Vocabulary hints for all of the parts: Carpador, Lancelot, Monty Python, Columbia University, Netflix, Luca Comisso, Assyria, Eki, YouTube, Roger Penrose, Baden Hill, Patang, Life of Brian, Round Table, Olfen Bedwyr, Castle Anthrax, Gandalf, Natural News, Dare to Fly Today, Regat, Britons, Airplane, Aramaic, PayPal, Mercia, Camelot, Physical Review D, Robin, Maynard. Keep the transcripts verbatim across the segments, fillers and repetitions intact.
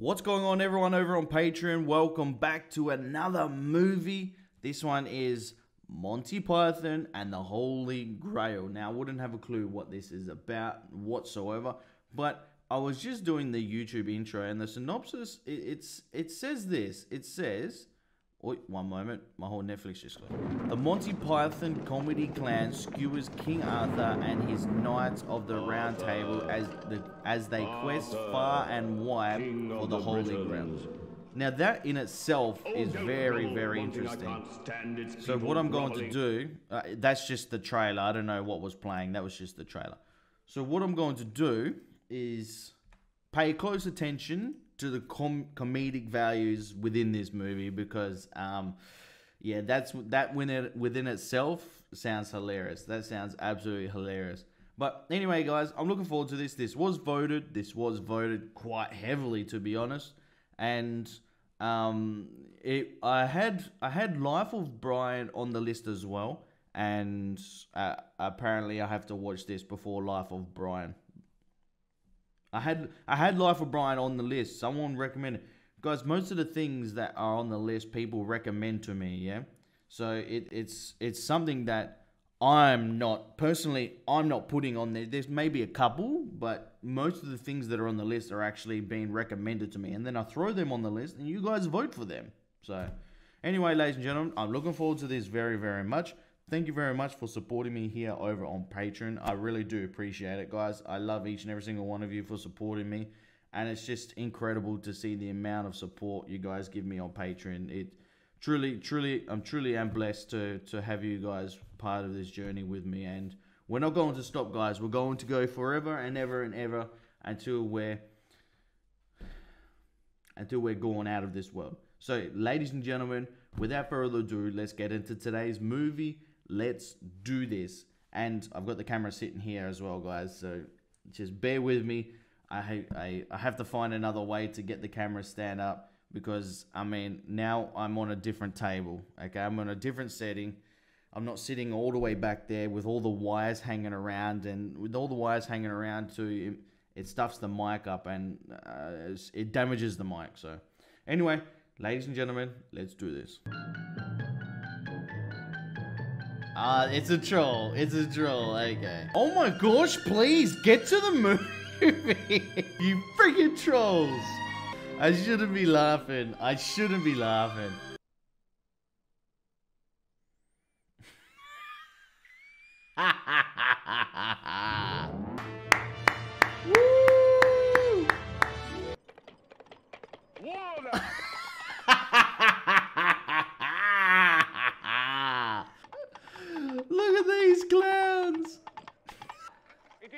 What's going on, everyone over on Patreon? Welcome back to another movie. This one is Monty Python and the Holy Grail. Now, I wouldn't have a clue what this is about whatsoever, but I was just doing the YouTube intro and the synopsis, it, it's, it says this. It says... Wait, one moment. My whole Netflix just got... The Monty Python comedy clan skewers King Arthur and his Knights of the Round Table as the as they quest far and wide for the Holy Grail. Now, that in itself is very, very interesting. So what I'm going to do... Uh, that's just the trailer. I don't know what was playing. That was just the trailer. So what I'm going to do is pay close attention to the com comedic values within this movie, because um yeah, that's that when it within itself sounds hilarious. That sounds absolutely hilarious. But anyway, guys, I'm looking forward to this. This was voted this was voted quite heavily, to be honest. And um it I had I had Life of Brian on the list as well, and uh, apparently I have to watch this before Life of Brian. I had I had Life of Brian on the list. Someone recommended. Guys, most of the things that are on the list, people recommend to me, yeah? So it, it's it's something that I'm not, personally, I'm not putting on there. There's maybe a couple, but most of the things that are on the list are actually being recommended to me. And then I throw them on the list, and you guys vote for them. So anyway, ladies and gentlemen, I'm looking forward to this very, very much. Thank you very much for supporting me here over on Patreon. I really do appreciate it, guys. I love each and every single one of you for supporting me. And it's just incredible to see the amount of support you guys give me on Patreon. It truly, truly, I'm truly am blessed to, to have you guys part of this journey with me. And we're not going to stop, guys. We're going to go forever and ever and ever until we're, until we're going out of this world. So, ladies and gentlemen, without further ado, let's get into today's movie. Let's do this. And I've got the camera sitting here as well, guys, so just bear with me. I, I, I have to find another way to get the camera stand up, because, I mean, now I'm on a different table, okay? I'm on a different setting. I'm not sitting all the way back there with all the wires hanging around, and with all the wires hanging around too, it, it stuffs the mic up and uh, it damages the mic. So, anyway, ladies and gentlemen, let's do this. Ah, uh, it's a troll. It's a troll. Okay. Oh my gosh, please get to the movie. You freaking trolls. I shouldn't be laughing. I shouldn't be laughing. Woo!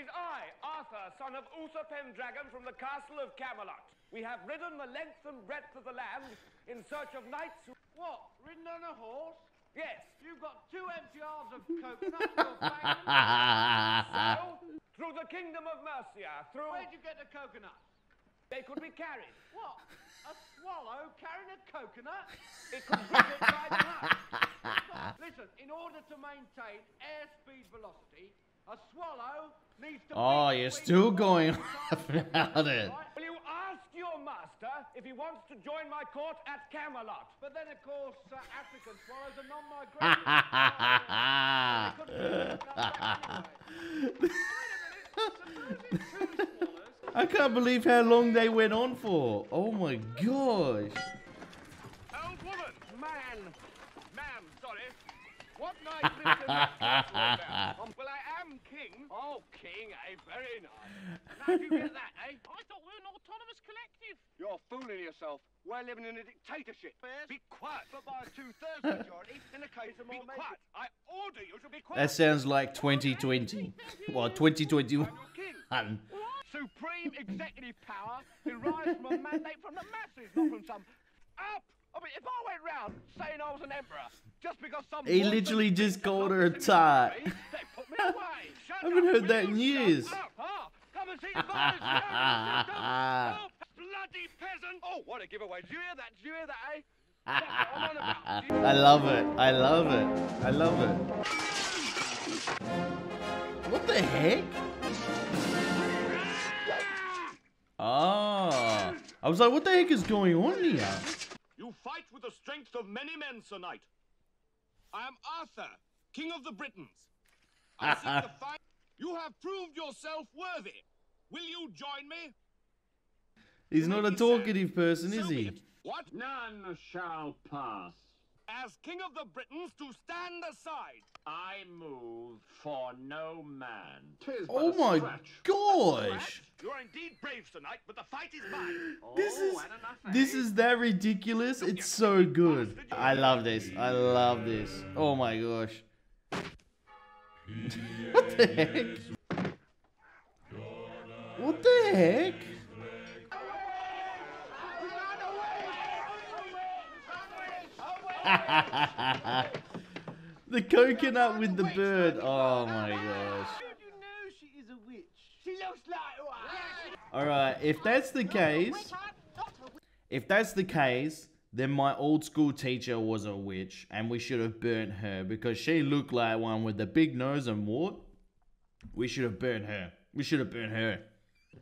Whoa, son of Uther Pendragon from the castle of Camelot. We have ridden the length and breadth of the land in search of knights who... What? Ridden on a horse? Yes. You've got two empty arms of coconuts, you're banging. So, through the kingdom of Mercia, through... Where'd you get the coconuts? They could be carried. What? A swallow carrying a coconut? It could be by the nut. Listen, in order to maintain airspeed velocity, a swallow needs to... Oh, you're still going about it. Will you ask your master if he wants to join my court at Camelot? But then, of course, uh, African swallows are non-migratory. I can't believe how long they went on for. Oh, my gosh. Old woman. Man. Ma'am, sorry. What night is the about? Well, I am king. Oh, king, eh? Very nice. How do you get that, eh? I thought we were an autonomous collective. You're fooling yourself. We're living in a dictatorship. Bears, be quiet. But by a two-thirds majority, in the case of all... Be quiet. I order you to be quiet. That sounds like twenty twenty. Well, twenty twenty-one. Supreme executive power derives from a mandate from the masses, not from some... Up! I mean, if I went round saying I was an emperor, just because some... He literally just called her a tart. I haven't heard that in years. Come and see the bloody peasant. Oh, what a giveaway. Did you hear that? Did you hear that, eh? I love it. I love it. I love it. What the heck? Oh. I was like, what the heck is going on here? You fight with the strength of many men, Sir Knight. I am Arthur, King of the Britons. I seek the fight. You have proved yourself worthy. Will you join me? He's not a talkative person, is he? What? None shall pass. As King of the Britons, to stand aside. I move for no man. Oh my gosh! You're indeed brave tonight, but the fight is mine. This is this is that ridiculous. It's so good. I love this. I love this. Oh my gosh! What the heck? What the heck? The coconut with the bird. Oh my gosh. Alright, if that's the case, if that's the case, then my old school teacher was a witch and we should have burnt her because she looked like one with a big nose and wart. We should have burnt her. We should have burnt her.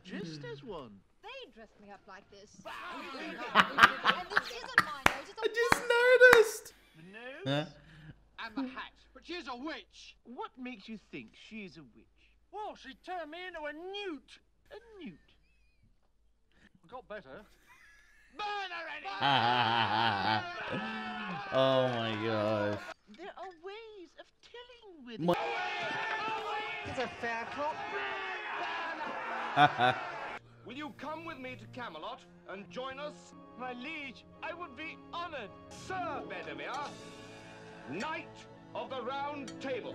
Just as one. They dressed me up like this. I just noticed! The nose? Huh? And the hat. But she's a witch. What makes you think she's a witch? Well, she turned me into a newt. A newt. I got better. Burn already! Oh my gosh. There are ways of telling with my it's a fair crop. Will you come with me to Camelot and join us? My liege, I would be honored. Sir Bedivere, Knight of the Round Table.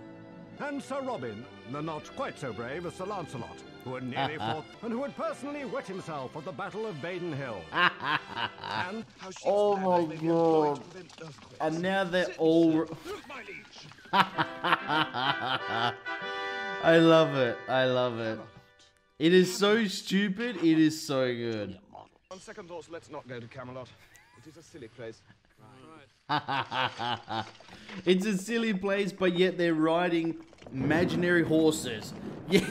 And Sir Robin, the not quite so brave as Sir Lancelot, who had nearly fought and who had personally wet himself at the Battle of Baden Hill. And oh my god. And now they're all... Look, my liege. I love it. I love it. It is so stupid, it is so good. On second thoughts, let's not go to Camelot. It is a silly place. Right. It's a silly place, but yet they're riding imaginary horses. Yeah.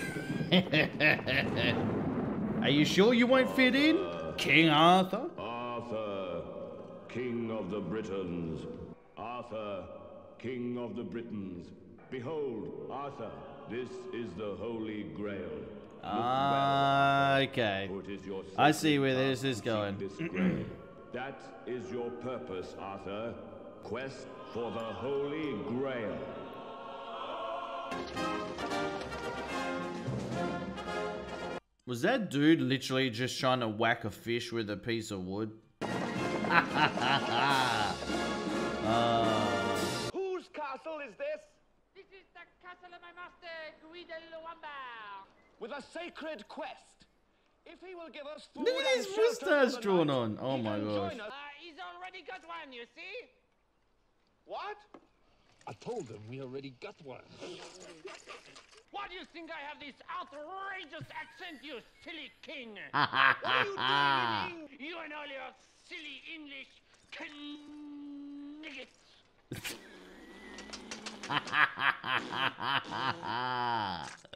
Are you sure you won't fit in? King Arthur? Arthur, King of the Britons. Arthur, King of the Britons. Behold, Arthur, this is the Holy Grail. Ah, okay. I see where this is going. That is your purpose, Arthur. Quest for the Holy Grail. Was that dude literally just trying to whack a fish with a piece of wood? uh. Whose castle is this? This is the castle of my master, Guido Luamba. With a sacred quest. If he will give us food. Look at his mustache drawn on. Oh my gosh. Uh, he's already got one, you see? What? I told him we already got one. Why do you think I have this outrageous accent, you silly king? What are you doing? You and all your silly English coniggets.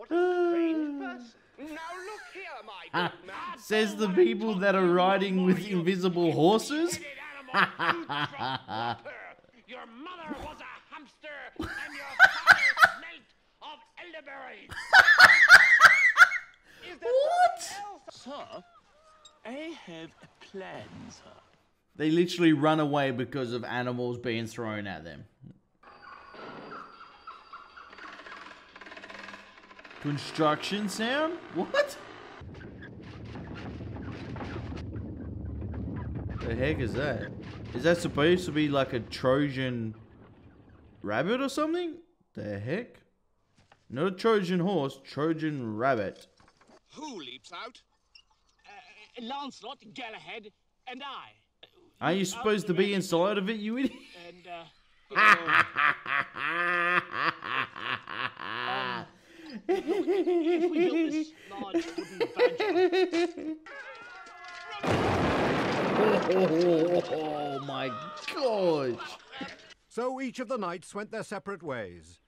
What a strange person. Now look here, my ah, good man. Says the people that are riding with invisible horses. Your mother was a hamster and your father smelt of elderberries. What? Sir, I have a plan, sir. They literally run away because of animals being thrown at them. Construction sound? What? The heck is that? Is that supposed to be like a Trojan rabbit or something? The heck? Not a Trojan horse, Trojan rabbit. Who leaps out? Uh, Lancelot, Galahad, and I. Aren't you supposed to be inside of it, you idiot? And, uh, you know, um, if we built this large wooden badger. Oh, oh, oh my gosh. So each of the knights went their separate ways.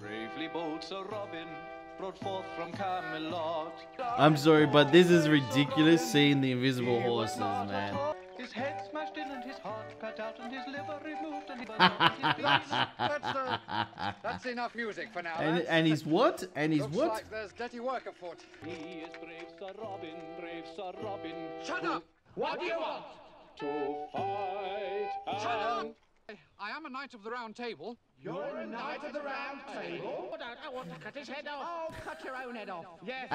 Bravely bold Sir Robin brought forth from Camelot. I'm sorry, but this is ridiculous seeing the invisible horses, man. His head smashed in and his heart cut out and his liver removed and he burned out his lips. That's, uh, that's enough music for now. And, and he's what? And he's Looks what? Like there's dirty work afoot. He is brave Sir Robin, brave Sir Robin. Shut up! What do you want? To fight. Shut up! I am a knight of the Round Table. You're a knight of the Round Table? Oh, don't, I want to cut his head off. Oh, cut your own head off. Yes,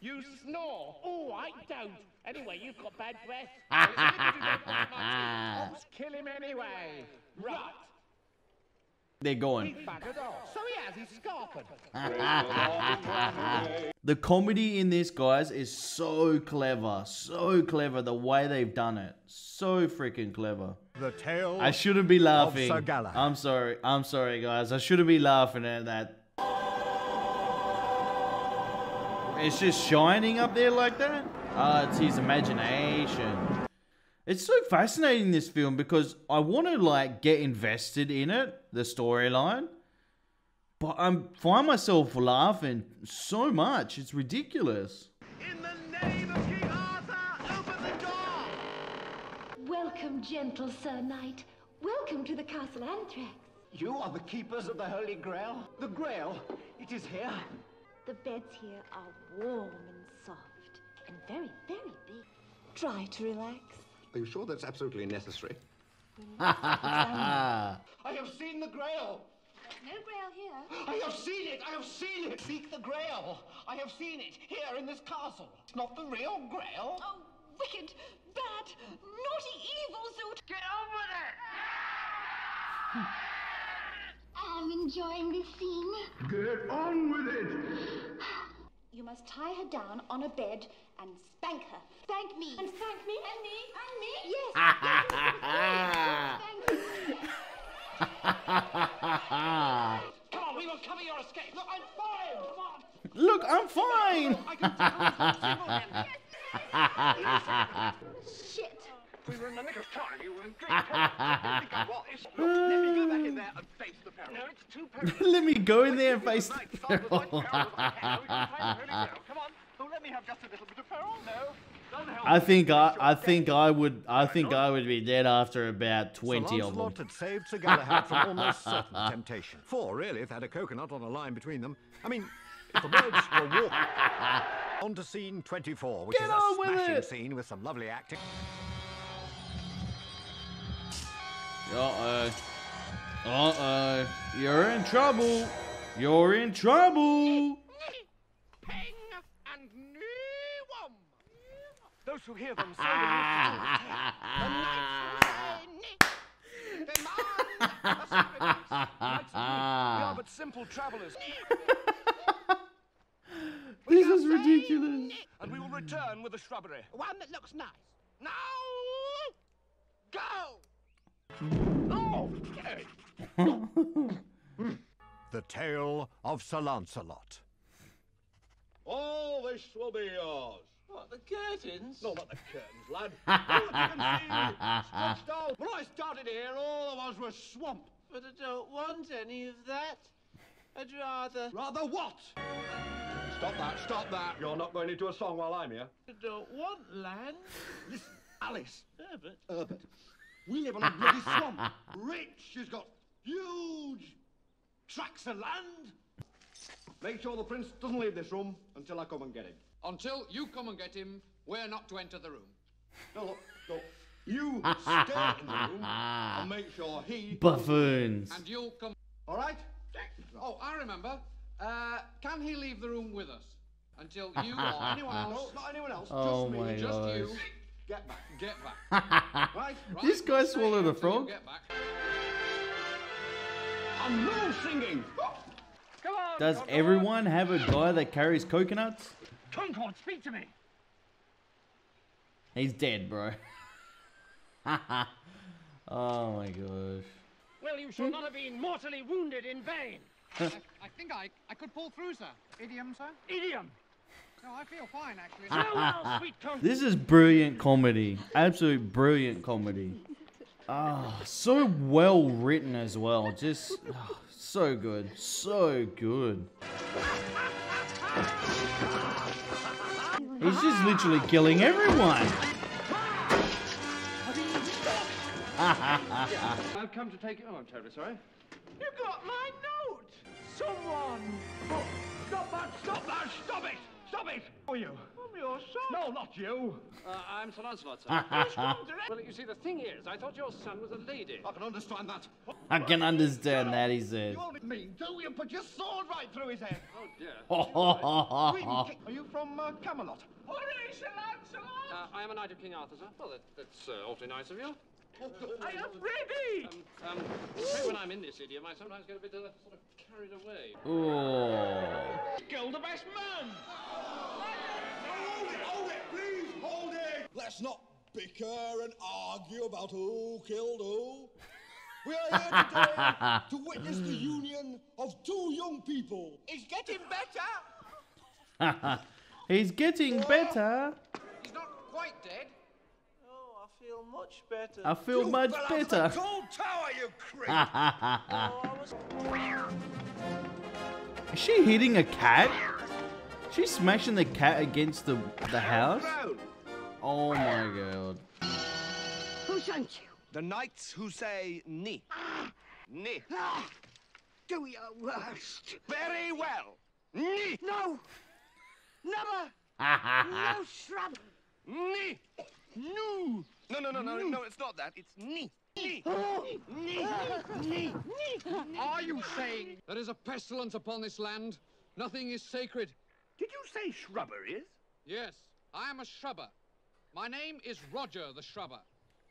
you snore. Oh, I don't. Anyway, you've got bad breath. Let's kill him anyway. Right. They're going. So he has, he's scarping. The comedy in this, guys, is so clever. So clever, the way they've done it. So freaking clever. The tale I shouldn't be laughing. I'm sorry. I'm sorry, guys. I shouldn't be laughing at that. It's just shining up there like that. Ah, uh, it's his imagination. It's so fascinating, this film, because I want to, like, get invested in it, the storyline, but I find myself laughing so much. It's ridiculous. In the name of King Arthur, open the door! Welcome, gentle Sir Knight. Welcome to the Castle Anthrax. You are the keepers of the Holy Grail? The Grail? It is here. The beds here are warm and soft and very, very big. Try to relax. Are you sure that's absolutely necessary? I have seen the Grail. There's no Grail here. I have seen it. I have seen it. Seek the Grail. I have seen it here in this castle. It's not the real Grail. Oh, wicked, bad, naughty, evil Zoot. Get over there. I'm enjoying this scene. Get on with it. You must tie her down on a bed and spank her. Spank me. And spank me. And me. And me. Yes. Spank me. Come on, we will cover your escape. Look, I'm fine. Come on. Look, I'm fine. I can do it. Shit. We were in the nick of time. You were in great peril. Look, let me go back in there and face the peril. No, it's too perilous. Let me go in there and face the peril. Come on. Let me have just a little bit of peril. No. I think I, I think I would, I think I would be dead after about twenty of them. Lancelot had saved Sir Galahad from almost certain temptation. Four really, if they had a coconut on a line between them. I mean, if the birds were walking. On to scene twenty-four, which is a smashing scene with some lovely acting. Uh-oh. Uh-oh. You're in trouble. You're in trouble. Ping and Newom. Those who hear them say they are but simple travelers. This is ridiculous. And we will return with a shrubbery. One that looks nice. Now go! Oh. The tale of Sir Lancelot. All this will be yours. What, the curtains? No, not the curtains, lad. Oh, when I started here, all of us were swamp. But I don't want any of that. I'd rather... Rather what? Stop that, stop that. You're not going into a song while I'm here. I don't want land. Listen, Alice. Herbert. Herbert. We live on a bloody swamp. Rich, she's got huge tracts of land. Make sure the prince doesn't leave this room until I come and get him. Until you come and get him, we're not to enter the room. No, look, look. You stay in the room and make sure he... Buffoons. And you'll come... All right? Oh, I remember. Uh, can he leave the room with us? Until you or anyone else... Not anyone else, oh just me, just gosh. You... Get back, get back. Right, right. This guy swallowed a frog. Get back. I'm no singing. Come on, Does come everyone on. have a guy that carries coconuts? Concord, speak to me. He's dead, bro. Oh my gosh. Well, you shall hmm? not have been mortally wounded in vain. I, I think I, I could pull through, sir. Idiom, sir? Idiom. No, I feel fine, actually. So well, this is brilliant comedy. Absolute brilliant comedy. Ah, oh, so well written as well. Just oh, So good. So good. He's just literally killing everyone. I've come to take you. Oh, I'm terribly sorry. You got my note! Someone! Oh, stop that! Stop that! Stop it! Stop it! For you. I'm your son. No, not you. Uh, I'm Sir Lancelot, sir. Well, you see, the thing is, I thought your son was a lady. I can understand that. I can understand that, he said. You only mean, don't you? Put your sword right through his head. Oh, dear. Are you from uh, Camelot? Hooray, Sir Lancelot! Uh, I am a knight of King Arthur, sir. Well, that, that's uh, awfully nice of you. I am ready! Um, um, when I'm in this idiom, I sometimes get a bit uh, sort of carried away. Oh. Kill the best man! Oh. Hold it, hold it, please, hold it! Let's not bicker and argue about who killed who. We are here today to witness the union of two young people. It's getting better! He's getting better! He's not quite dead. I feel much better. I feel you much better. The gold tower, you creep. Oh, was... Is she hitting a cat? Is she smashing the cat against the the house? Oh my god. Who sent you? The knights who say ni. Ah. Ni. Ah. Do your worst. Very well. Ni. No. Never. No shrub. Ni. No. No, no, no, no, no, it's not that. It's ni. Ni. Ni. Ni. Are you saying there is a pestilence upon this land? Nothing is sacred. Did you say shrubber is? Yes, I am a shrubber. My name is Roger the Shrubber.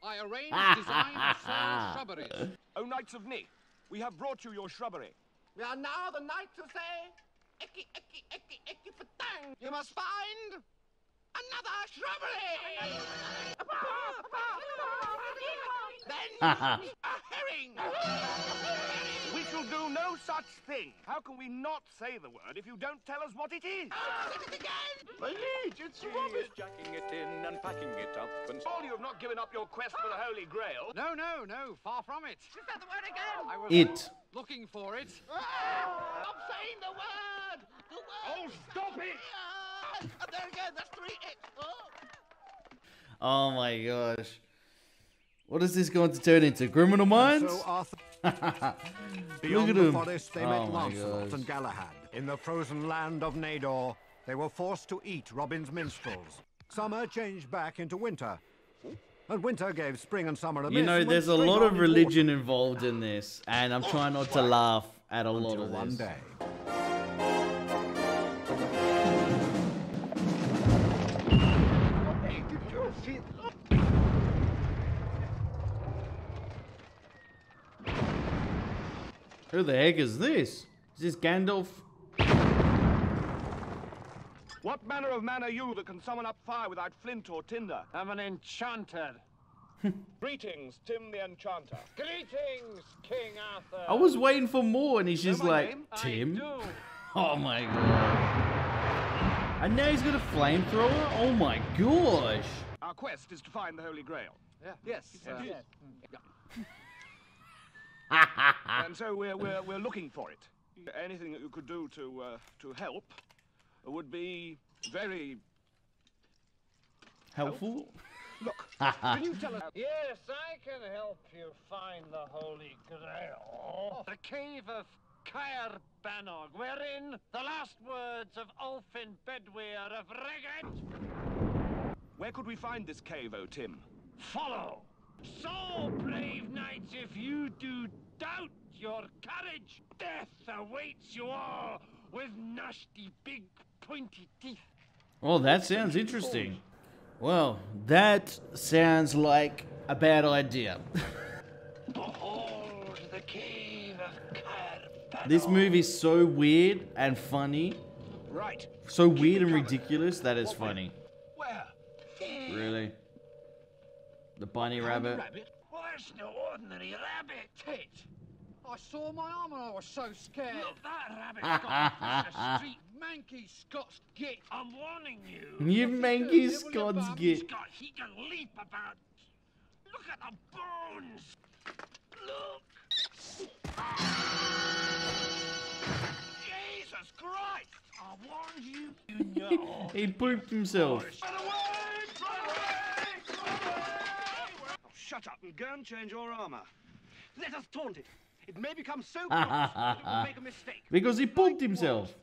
I arrange, design, and sell shrubberies. O Knights of Ni, we have brought you your shrubbery. We are now the knights who say, Eki, Eki, Eki, Eki, Patang. You must find another shrubbery! Then a herring! We shall do no such thing. How can we not say the word if you don't tell us what it is? Say it again! My liege, it's rubbish! Jacking it in and packing it up and... All you have not given up your quest for the Holy Grail. No, no, no, far from it. She said the word again! I was it. Looking for it. Stop saying the word! The word! Oh, stop it! And there again, that's three hits. Oh. Oh my gosh. What is this going to turn into? Criminal Minds? So Arthur... Beyond the forest they oh met Lancelot gosh. and Galahad. In the frozen land of Nador, they were forced to eat Robin's minstrels. Summer changed back into winter. And winter gave spring and summer a You know, there's a lot of religion involved in this, and I'm trying not to laugh at a lot of this. One day. Who the heck is this? Is this Gandalf? What manner of man are you that can summon up fire without flint or tinder? I'm an enchanter. Greetings, Tim the Enchanter. Greetings, King Arthur. I was waiting for more and he's just like, name? Tim? Oh my god. And now he's got a flamethrower? Oh my gosh. Our quest is to find the Holy Grail. Yeah. Yes. Uh, yes. Yeah. And so we're, we're, we're looking for it. Anything that you could do to, uh, to help would be very... helpful? Look, can you tell us... Yes, I can help you find the Holy Grail. The cave of Caer Banog, wherein the last words of Olfen Bedwyr of Regat. Where could we find this cave, O Tim? Follow! So, brave knights, if you do doubt your courage, death awaits you all with nasty big pointy teeth. Oh, that sounds interesting. Well, that sounds like a bad idea. Behold the cave of Carpador. This movie's so weird and funny. Right. So weird and ridiculous that is funny. Where? Really? The bunny rabbit. rabbit? Well, that's no ordinary rabbit, tit. I saw my arm and I was so scared. Look, that rabbit's got a street manky Scots git. I'm warning you. You manky Scots git. He can leap about. Look at the bones. Look. Jesus Christ! I warned you, you know. He pooped himself. Run away! Run away! Run away! Oh, shut up and go and change your armor. Let us taunt it. It may become so close that it will make a mistake. Because he pooped himself.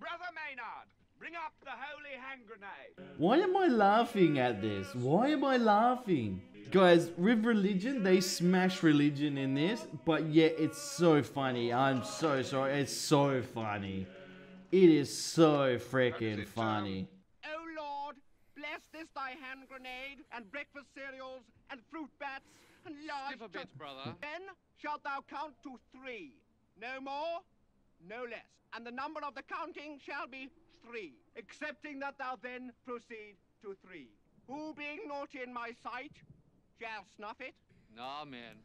Brother Maynard, bring up the holy hand grenade. Why am I laughing at this? Why am I laughing? Guys, with religion, they smash religion in this, but yet it's so funny. I'm so sorry. It's so funny. It is so freaking funny. Oh Lord, bless this thy hand grenade, and breakfast cereals, and fruit bats, and large... Skip a bit, brother. Then shalt thou count to three. No more, no less. And the number of the counting shall be three, excepting that thou then proceed to three. Who being naughty in my sight... shall snuff it? Nah, man.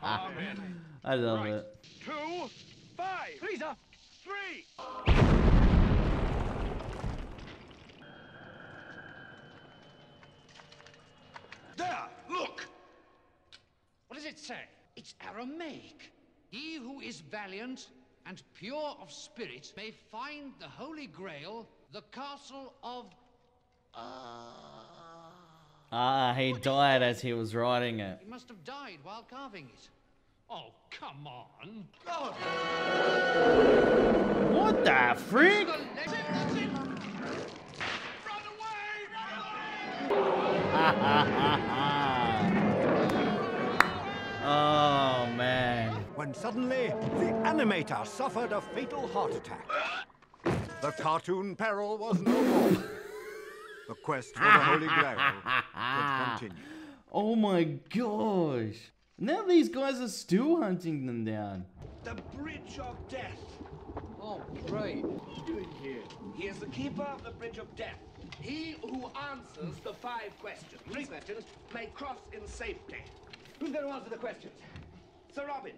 Amen. I love right. it. Two, five, Lisa, three. There, look. What does it say? It's Aramaic. He who is valiant and pure of spirit may find the Holy Grail, the castle of... Uh... Ah, he died as he was writing it. He must have died while carving it. Oh, come on. Oh. What the freak? Run away! Run away! Oh, man. When suddenly, the animator suffered a fatal heart attack. The cartoon peril was no more. The quest for the Holy Grail can continue. Oh my gosh. Now these guys are still hunting them down. The Bridge of Death. Oh, great. What are you doing here? He is the keeper of the Bridge of Death. He who answers the five questions. Three questions may cross in safety. Who's going to answer the questions? Sir Robin.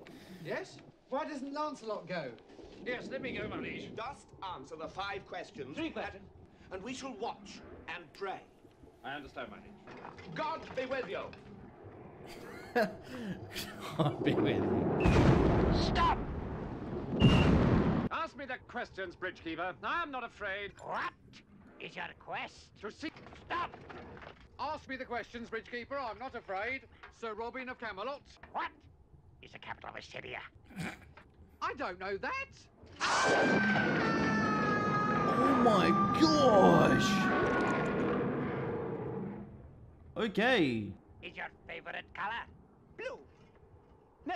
Yes? Why doesn't Lancelot go? Yes, let me go, my liege. Just answer the five questions. Three questions. And we shall watch and pray. I understand, my liege. God be with you. God be with you. Stop! Ask me the questions, Bridgekeeper. I am not afraid. What is your quest? To see... Stop! Ask me the questions, Bridgekeeper. I'm not afraid. Sir Robin of Camelot. What is the capital of Assyria? I don't know that. Oh my gosh! Okay. Is your favorite color blue? No.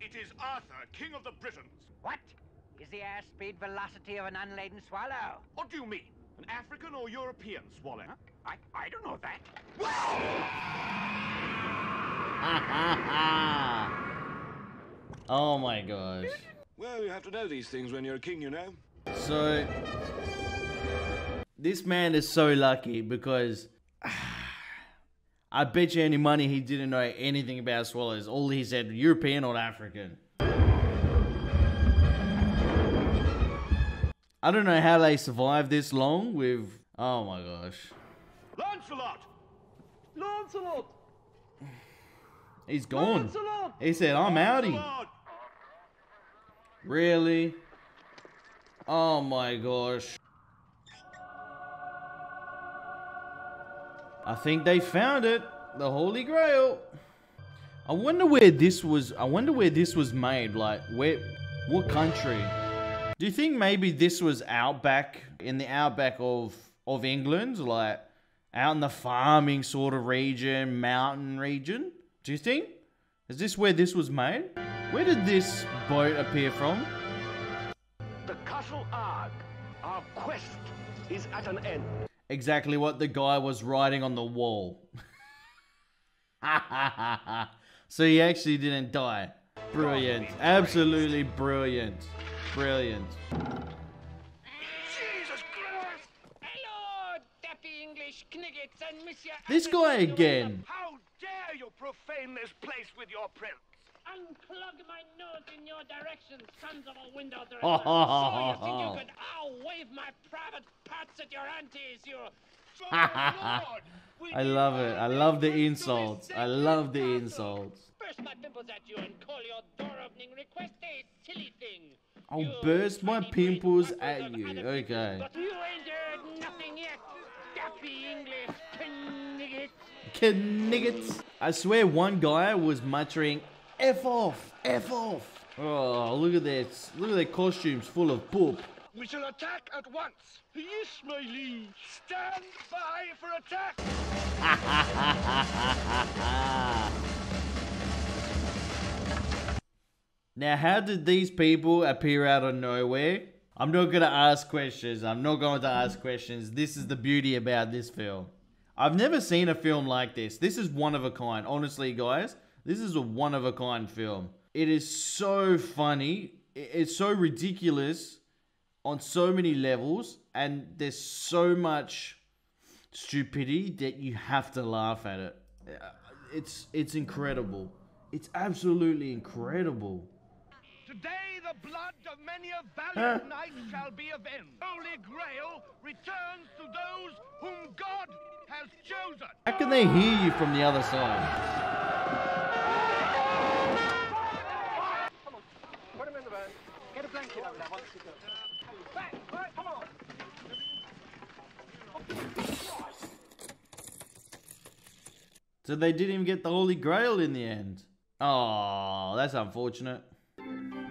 It is Arthur, King of the Britons. What is the airspeed velocity of an unladen swallow? What do you mean? An African or European swallow? Huh? I I don't know that. Ha ha ha! Oh my gosh. Well, you have to know these things when you're a king, you know. So, this man is so lucky because ah, I bet you any money he didn't know anything about swallows. All he said, European or African. I don't know how they survived this long with... Oh my gosh. Lancelot! Lancelot! He's gone. Lancelot! He said, I'm outie. Really? Oh my gosh. I think they found it. The Holy Grail. I wonder where this was. I wonder where this was made. Like, where, what country? Do you think maybe this was out back in the outback of, of England? Like, out in the farming sort of region, mountain region? Do you think? Is this where this was made? Where did this boat appear from? The Castle Arg. Our quest is at an end. Exactly what the guy was writing on the wall. So he actually didn't die. Brilliant. Absolutely brilliant. Brilliant. Jesus Christ! Hello, Dappy English Kniggets and Monsieur... This guy again. Dare you profane this place with your prince? Unclog my nose in your direction, sons of a window dresser. So you think you could outwave my private parts at your aunties, you I love it. I love the insults. I love the insults. I'll burst my pimples at you. Okay. Kniggets. I swear one guy was muttering, F off, F off. Oh, look at this. Look at their costumes full of poop. We shall attack at once. Yes, my liege. Stand by for attack. Now, how did these people appear out of nowhere? I'm not going to ask questions. I'm not going to ask questions. This is the beauty about this film. I've never seen a film like this. This is one of a kind. Honestly, guys, this is a one of a kind film. It is so funny. It's so ridiculous on so many levels. And there's so much stupidity that you have to laugh at it. It's, it's incredible. It's absolutely incredible. Today the blood of many a valiant knight shall be avenged. Holy Grail returns to those whom God has chosen. How can they hear you from the other side? Come on, put him in the van. Get a blanket over there once you go. Back, right, come on. So they didn't even get the Holy Grail in the end. Oh, that's unfortunate.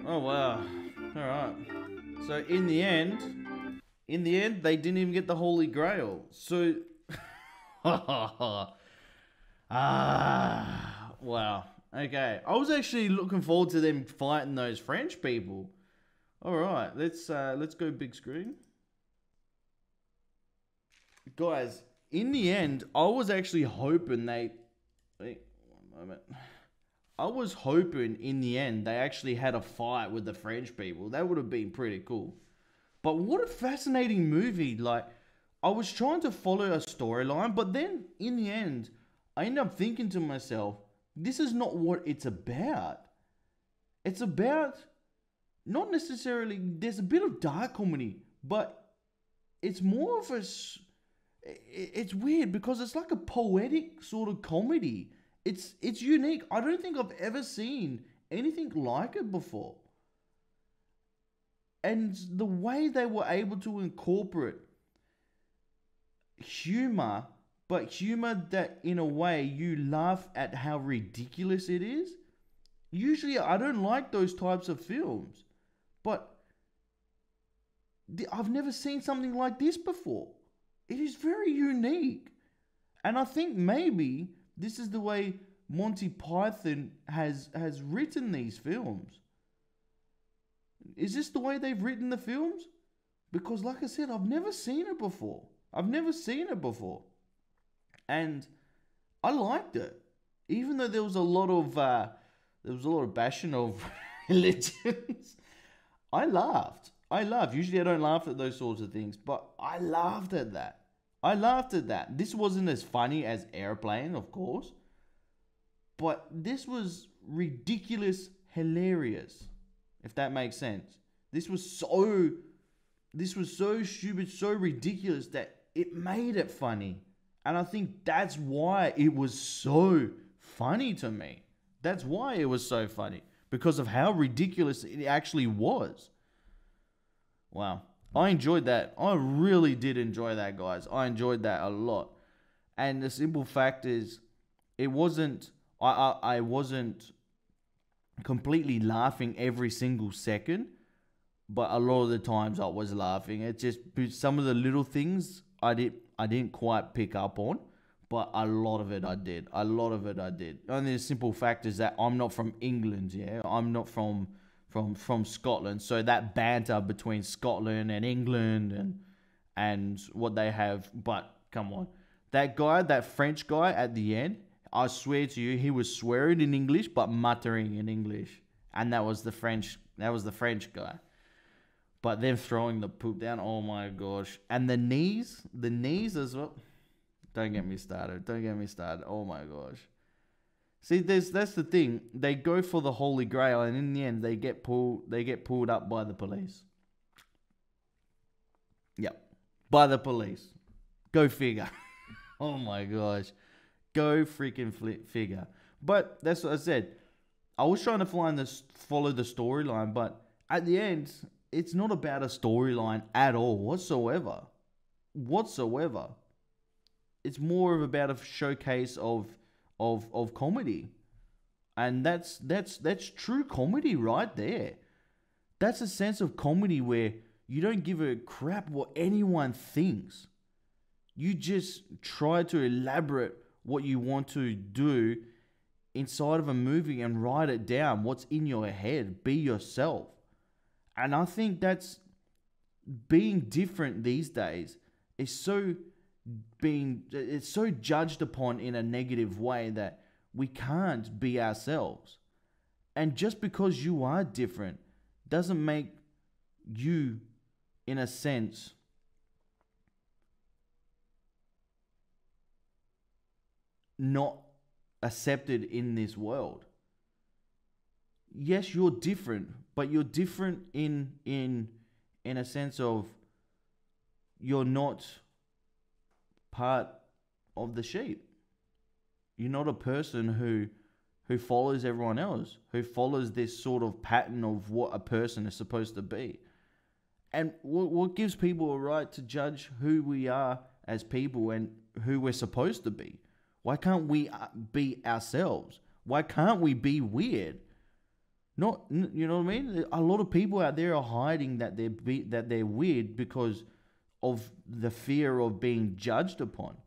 Oh wow. Alright. So in the end, in the end, they didn't even get the Holy Grail. So ah, wow. Okay. I was actually looking forward to them fighting those French people. Alright, let's uh let's go big screen. Guys, in the end, I was actually hoping they wait one moment. I was hoping in the end they actually had a fight with the French people. That would have been pretty cool. But what a fascinating movie. Like, I was trying to follow a storyline, but then in the end, I ended up thinking to myself, this is not what it's about. It's about, not necessarily, there's a bit of dark comedy, but it's more of a, it's weird because it's like a poetic sort of comedy. It's it's unique. I don't think I've ever seen anything like it before. And the way they were able to incorporate humor, but humor that in a way you laugh at how ridiculous it is. Usually I don't like those types of films, but I've never seen something like this before. It is very unique. And I think maybe this is the way Monty Python has has written these films. Is this the way they've written the films? Because like I said, I've never seen it before. I've never seen it before. And I liked it. Even though there was a lot of uh, there was a lot of bashing of religions. I laughed. I laughed. Usually I don't laugh at those sorts of things, but I laughed at that. I laughed at that. This wasn't as funny as Airplane, of course. But this was ridiculous, hilarious. If that makes sense. This was so... This was so stupid, so ridiculous that it made it funny. And I think that's why it was so funny to me. That's why it was so funny. Because of how ridiculous it actually was. Wow. I enjoyed that. I really did enjoy that, guys. I enjoyed that a lot. And the simple fact is, it wasn't, I, I, I wasn't completely laughing every single second, but a lot of the times I was laughing. It's just some of the little things I, did, I didn't quite pick up on, but a lot of it I did. A lot of it I did. Only the simple fact is that I'm not from England, yeah? I'm not from... From, from Scotland, so that banter between Scotland and England and and what they have, but come on, that guy, that French guy at the end, I swear to you, he was swearing in English but muttering in English, and that was the French, that was the French guy. But them throwing the poop down, oh my gosh, and the knees, the knees as well. Don't get me started. Don't get me started. Oh my gosh. See, there's, that's the thing. They go for the Holy Grail, and in the end, they get pulled. They get pulled up by the police. Yep, by the police. Go figure. Oh my gosh. Go freaking flip figure. But that's what I said. I was trying to find this, follow the storyline, but at the end, it's not about a storyline at all whatsoever. Whatsoever. It's more of about a showcase of of of comedy. And that's that's that's true comedy right there. That's a sense of comedy where you don't give a crap what anyone thinks. You just try to elaborate what you want to do inside of a movie and write it down. What's in your head. Be yourself. And I think that's being different these days is so being it's so judged upon in a negative way that we can't be ourselves. And just because you are different doesn't make you, in a sense, not accepted in this world. Yes, you're different, but you're different in in in a sense of you're not part of the sheep. You're not a person who who follows everyone else, who follows this sort of pattern of what a person is supposed to be. And what, what gives people a right to judge who we are as people and who we're supposed to be? Why can't we be ourselves? Why can't we be weird? Not, you know what I mean? A lot of people out there are hiding that they're be, that they're weird because of the fear of being judged upon.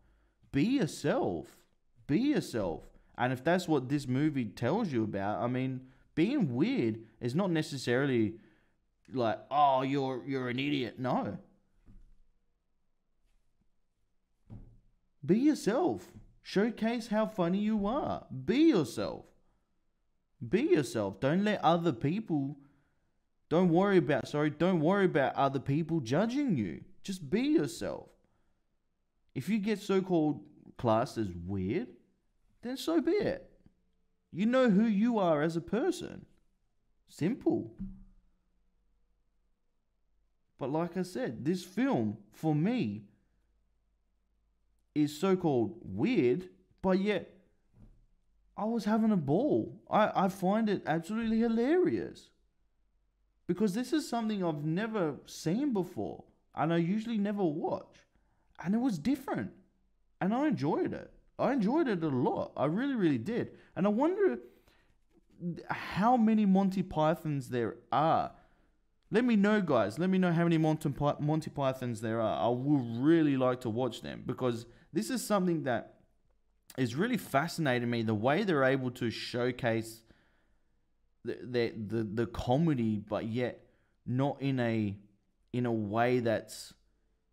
Be yourself. Be yourself. And if that's what this movie tells you about, I mean, being weird is not necessarily like, oh, you're you're an idiot. No. Be yourself. Showcase how funny you are. Be yourself. Be yourself. Don't let other people, don't worry about, sorry, don't worry about other people judging you. Just be yourself. If you get so-called classed as weird, then so be it. You know who you are as a person. Simple. But like I said, this film, for me, is so-called weird, but yet I was having a ball. I, I find it absolutely hilarious. Because this is something I've never seen before. And I usually never watch. And it was different. And I enjoyed it. I enjoyed it a lot. I really, really did. And I wonder how many Monty Pythons there are. Let me know, guys. Let me know how many Monty, Py- Monty Pythons there are. I would really like to watch them. Because this is something that it's really fascinating me, the way they're able to showcase the, the the the comedy, but yet not in a in a way that's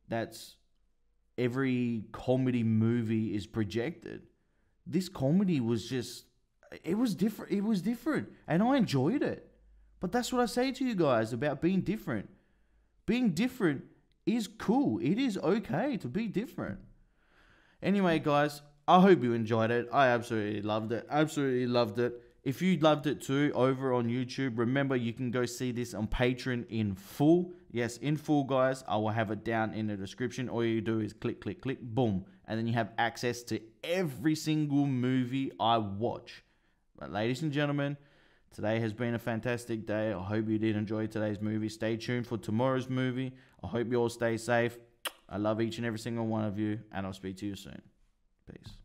that's every comedy movie is projected. This comedy was just it was different. It was different, and I enjoyed it. But that's what I say to you guys about being different. Being different is cool. It is okay to be different. Anyway, guys. I hope you enjoyed it. I absolutely loved it. Absolutely loved it. If you loved it too, over on YouTube, remember you can go see this on Patreon in full. Yes, in full, guys. I will have it down in the description. All you do is click, click, click, boom. And then you have access to every single movie I watch. But ladies and gentlemen, today has been a fantastic day. I hope you did enjoy today's movie. Stay tuned for tomorrow's movie. I hope you all stay safe. I love each and every single one of you. And I'll speak to you soon. Peace.